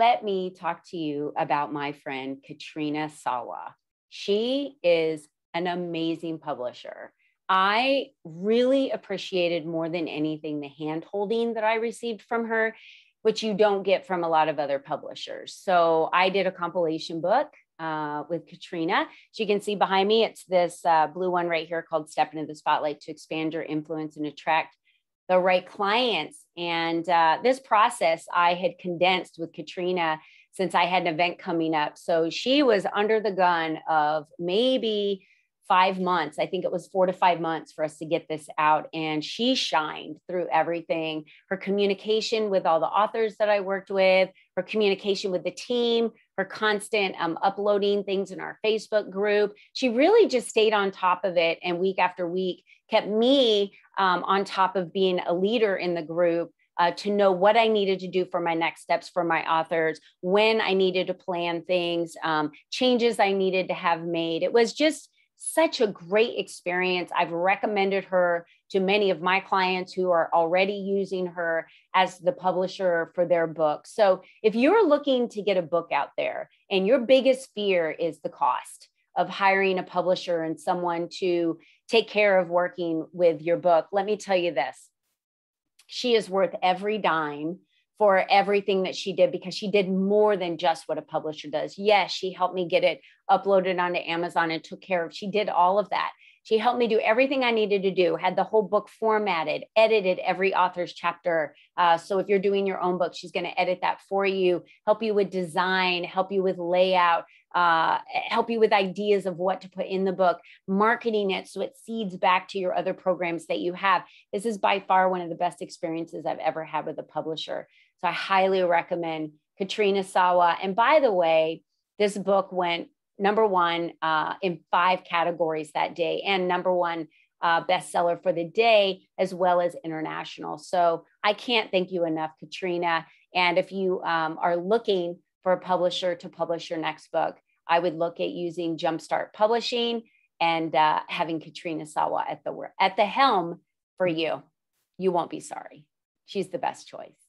let me talk to you about my friend, Katrina Sawa. She is an amazing publisher. I really appreciated more than anything the hand-holding that I received from her, which you don't get from a lot of other publishers. So I did a compilation book with Katrina. As you can see behind me, it's this blue one right here called Step Into the Spotlight to Expand Your Influence and Attract the Right Clients. And this process I had condensed with Katrina since I had an event coming up. So she was under the gun of maybe 5 months. I think it was 4 to 5 months for us to get this out. And she shined through everything. Her communication with all the authors that I worked with, her communication with the team, her constant uploading things in our Facebook group. She really just stayed on top of it. And week after week kept me on top of being a leader in the group, to know what I needed to do for my next steps for my authors, when I needed to plan things, changes I needed to have made. It was just such a great experience. I've recommended her to many of my clients who are already using her as the publisher for their books. So if you're looking to get a book out there and your biggest fear is the cost of hiring a publisher and someone to take care of working with your book, let me tell you this. She is worth every dime for everything that she did, because she did more than just what a publisher does. Yes, she helped me get it uploaded onto Amazon and took care of. She did all of that. She helped me do everything I needed to do, had the whole book formatted, edited every author's chapter. So if you're doing your own book, she's going to edit that for you, help you with design, help you with layout, help you with ideas of what to put in the book, marketing it so it seeds back to your other programs that you have. This is by far one of the best experiences I've ever had with a publisher. So I highly recommend Katrina Sawa. And by the way, this book went #1 in 5 categories that day, and #1 bestseller for the day, as well as international. So I can't thank you enough, Katrina. And if you are looking for a publisher to publish your next book, I would look at using Jumpstart Publishing and having Katrina Sawa at the helm for you. You won't be sorry. She's the best choice.